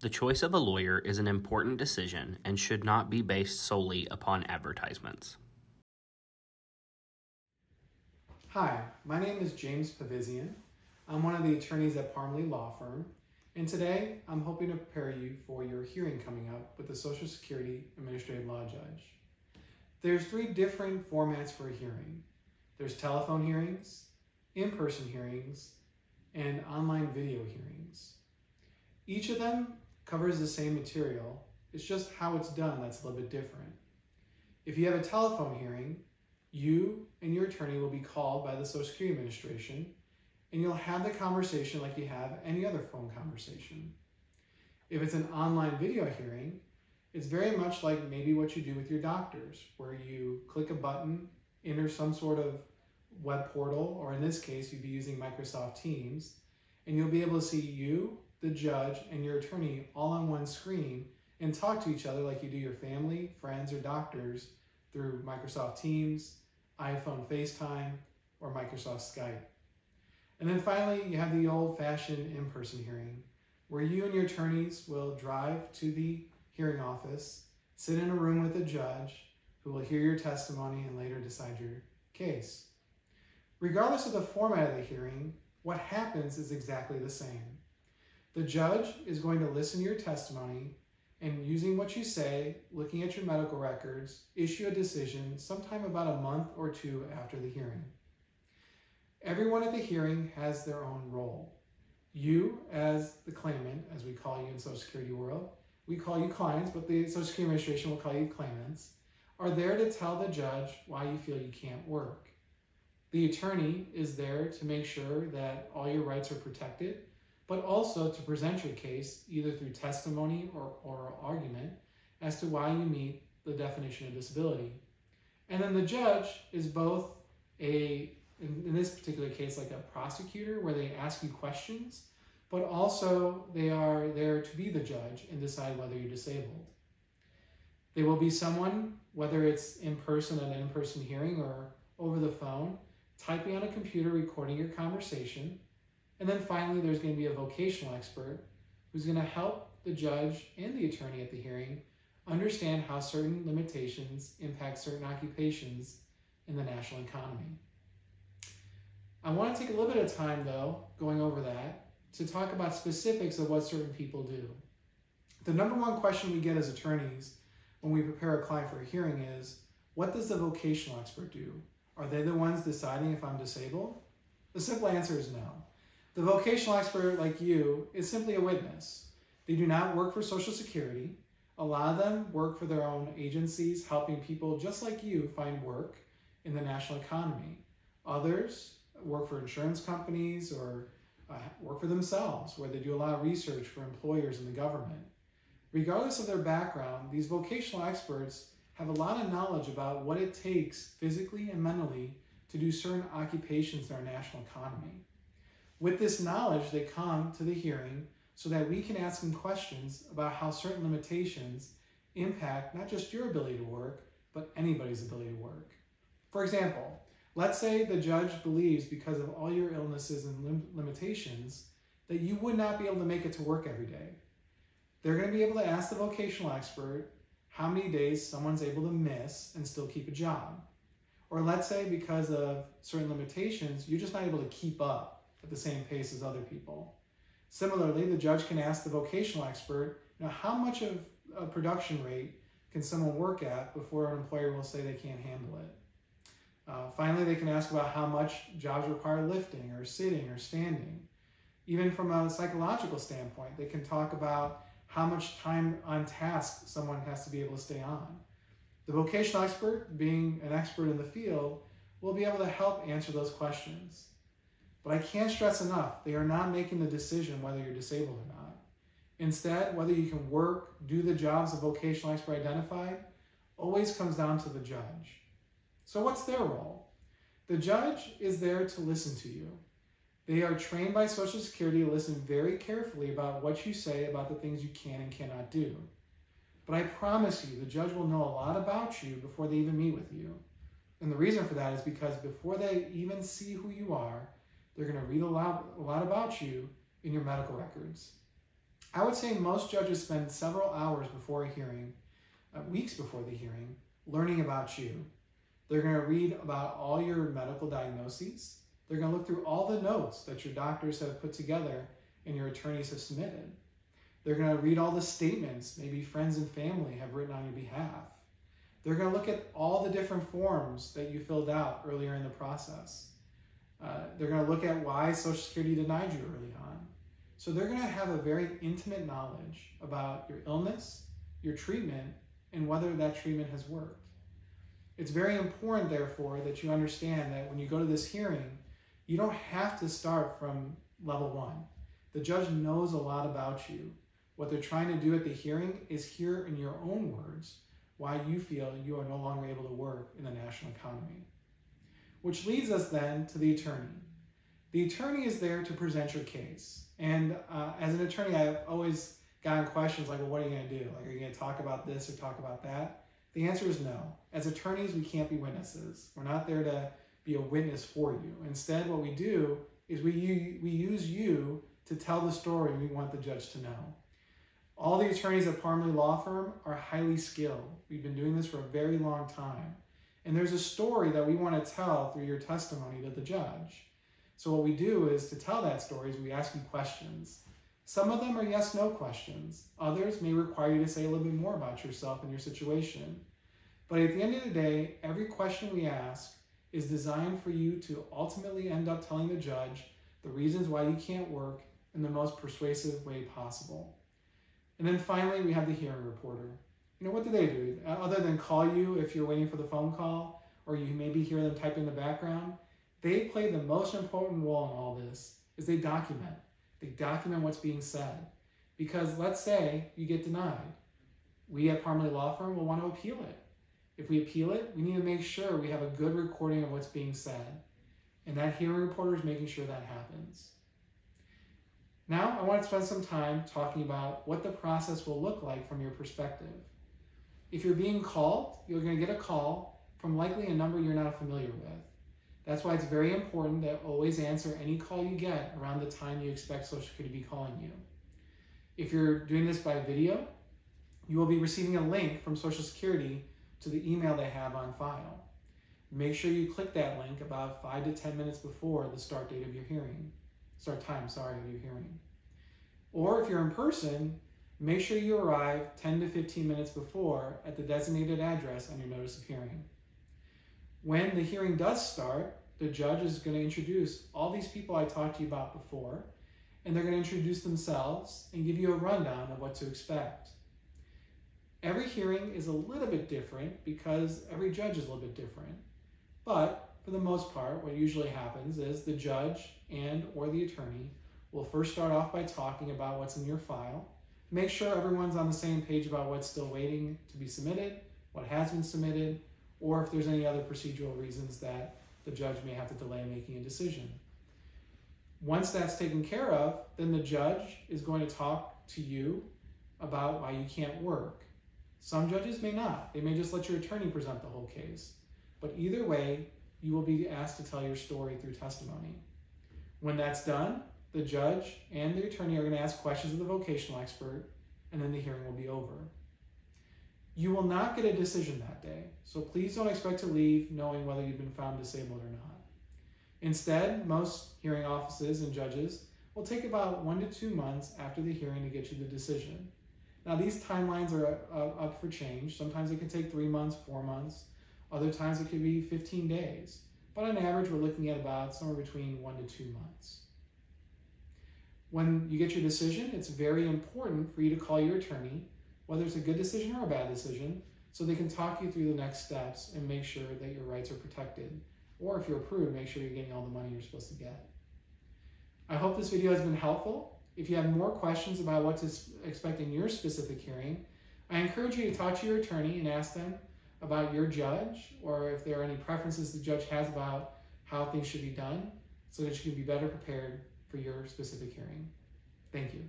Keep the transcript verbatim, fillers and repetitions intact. The choice of a lawyer is an important decision and should not be based solely upon advertisements. Hi, my name is James Pavizian. I'm one of the attorneys at Parmele Law Firm, and today I'm hoping to prepare you for your hearing coming up with the Social Security Administrative Law Judge. There's three different formats for a hearing. There's telephone hearings, in-person hearings, and online video hearings. Each of them covers the same material, it's just how it's done that's a little bit different. If you have a telephone hearing, you and your attorney will be called by the Social Security Administration, and you'll have the conversation like you have any other phone conversation. If it's an online video hearing, it's very much like maybe what you do with your doctors, where you click a button, enter some sort of web portal, or in this case, you'd be using Microsoft Teams, and you'll be able to see you, the judge, and your attorney all on one screen and talk to each other like you do your family, friends, or doctors through Microsoft Teams, iPhone FaceTime, or Microsoft Skype. And then finally, you have the old-fashioned in-person hearing, where you and your attorneys will drive to the hearing office, sit in a room with a judge who will hear your testimony and later decide your case. Regardless of the format of the hearing, what happens is exactly the same. The judge is going to listen to your testimony and, using what you say, looking at your medical records, issue a decision sometime about a month or two after the hearing. Everyone at the hearing has their own role. You, as the claimant, as we call you in Social Security world, we call you clients, but the Social Security Administration will call you claimants, are there to tell the judge why you feel you can't work. The attorney is there to make sure that all your rights are protected, but also to present your case either through testimony or oral argument as to why you meet the definition of disability. And then the judge is both a, in this particular case, like a prosecutor where they ask you questions, but also they are there to be the judge and decide whether you're disabled. There will be someone, whether it's in person at an in-person hearing or over the phone, typing on a computer, recording your conversation. And then finally, there's going to be a vocational expert who's going to help the judge and the attorney at the hearing understand how certain limitations impact certain occupations in the national economy. I want to take a little bit of time, though, going over that, to talk about specifics of what certain people do. The number one question we get as attorneys when we prepare a client for a hearing is, what does the vocational expert do? Are they the ones deciding if I'm disabled? The simple answer is no. The vocational expert, like you, is simply a witness. They do not work for Social Security. A lot of them work for their own agencies, helping people just like you find work in the national economy. Others work for insurance companies or uh, work for themselves, where they do a lot of research for employers and the government. Regardless of their background, these vocational experts have a lot of knowledge about what it takes physically and mentally to do certain occupations in our national economy. With this knowledge, they come to the hearing so that we can ask them questions about how certain limitations impact not just your ability to work, but anybody's ability to work. For example, let's say the judge believes, because of all your illnesses and lim- limitations, that you would not be able to make it to work every day. They're going to be able to ask the vocational expert how many days someone's able to miss and still keep a job. Or let's say because of certain limitations, you're just not able to keep up at the same pace as other people. Similarly, the judge can ask the vocational expert, you know, how much of a production rate can someone work at before an employer will say they can't handle it? Uh, finally, they can ask about how much jobs require lifting or sitting or standing. Even from a psychological standpoint, they can talk about how much time on task someone has to be able to stay on. The vocational expert, being an expert in the field, will be able to help answer those questions. But I can't stress enough, they are not making the decision whether you're disabled or not. Instead, whether you can work, do the jobs the vocational expert identified, always comes down to the judge. So what's their role? The judge is there to listen to you. They are trained by Social Security to listen very carefully about what you say about the things you can and cannot do. But I promise you, the judge will know a lot about you before they even meet with you. And the reason for that is because before they even see who you are, they're going to read a lot, a lot about you in your medical records. I would say most judges spend several hours before a hearing, uh, weeks before the hearing, learning about you. They're going to read about all your medical diagnoses. They're going to look through all the notes that your doctors have put together and your attorneys have submitted. They're going to read all the statements maybe friends and family have written on your behalf. They're going to look at all the different forms that you filled out earlier in the process. Uh, they're going to look at why Social Security denied you early on. So they're going to have a very intimate knowledge about your illness, your treatment, and whether that treatment has worked. It's very important, therefore, that you understand that when you go to this hearing, you don't have to start from level one. The judge knows a lot about you. What they're trying to do at the hearing is hear in your own words why you feel you are no longer able to work in the national economy. Which leads us then to the attorney. The attorney is there to present your case. And uh, as an attorney, I've always gotten questions like, well, what are you going to do? Like, are you going to talk about this or talk about that? The answer is no. As attorneys, we can't be witnesses. We're not there to be a witness for you. Instead, what we do is we, we use you to tell the story we want the judge to know. All the attorneys at Parmele Law Firm are highly skilled. We've been doing this for a very long time. And there's a story that we want to tell through your testimony to the judge. So what we do is, to tell that story, is we ask you questions. Some of them are yes-no questions. Others may require you to say a little bit more about yourself and your situation. But at the end of the day, every question we ask is designed for you to ultimately end up telling the judge the reasons why you can't work in the most persuasive way possible. And then finally, we have the hearing reporter. You know, what do they do? Other than call you if you're waiting for the phone call, or you maybe hear them type in the background, they play the most important role in all this, is they document. They document what's being said. Because let's say you get denied. We at Parmele Law Firm will want to appeal it. If we appeal it, we need to make sure we have a good recording of what's being said. And that hearing reporter is making sure that happens. Now, I want to spend some time talking about what the process will look like from your perspective. If you're being called, you're going to get a call from likely a number you're not familiar with. That's why it's very important that always answer any call you get around the time you expect Social Security to be calling you. If you're doing this by video, you will be receiving a link from Social Security to the email they have on file. Make sure you click that link about five to ten minutes before the start date of your hearing, start time, sorry, of your hearing. Or if you're in person, make sure you arrive ten to fifteen minutes before at the designated address on your notice of hearing. When the hearing does start, the judge is going to introduce all these people I talked to you about before, and they're going to introduce themselves and give you a rundown of what to expect. Every hearing is a little bit different because every judge is a little bit different. But for the most part, what usually happens is the judge and or the attorney will first start off by talking about what's in your file, make sure everyone's on the same page about what's still waiting to be submitted, what has been submitted, or if there's any other procedural reasons that the judge may have to delay making a decision. Once that's taken care of, then the judge is going to talk to you about why you can't work. Some judges may not. They may just let your attorney present the whole case. But either way, you will be asked to tell your story through testimony. When that's done, the judge and the attorney are going to ask questions of the vocational expert, and then the hearing will be over. You will not get a decision that day, so please don't expect to leave knowing whether you've been found disabled or not. Instead, most hearing offices and judges will take about one to two months after the hearing to get you the decision. Now, these timelines are up for change. Sometimes it can take three months, four months. Other times it could be fifteen days. But on average, we're looking at about somewhere between one to two months. When you get your decision, it's very important for you to call your attorney, whether it's a good decision or a bad decision, so they can talk you through the next steps and make sure that your rights are protected. Or if you're approved, make sure you're getting all the money you're supposed to get. I hope this video has been helpful. If you have more questions about what to expect in your specific hearing, I encourage you to talk to your attorney and ask them about your judge, or if there are any preferences the judge has about how things should be done, so that you can be better prepared for your specific hearing. Thank you.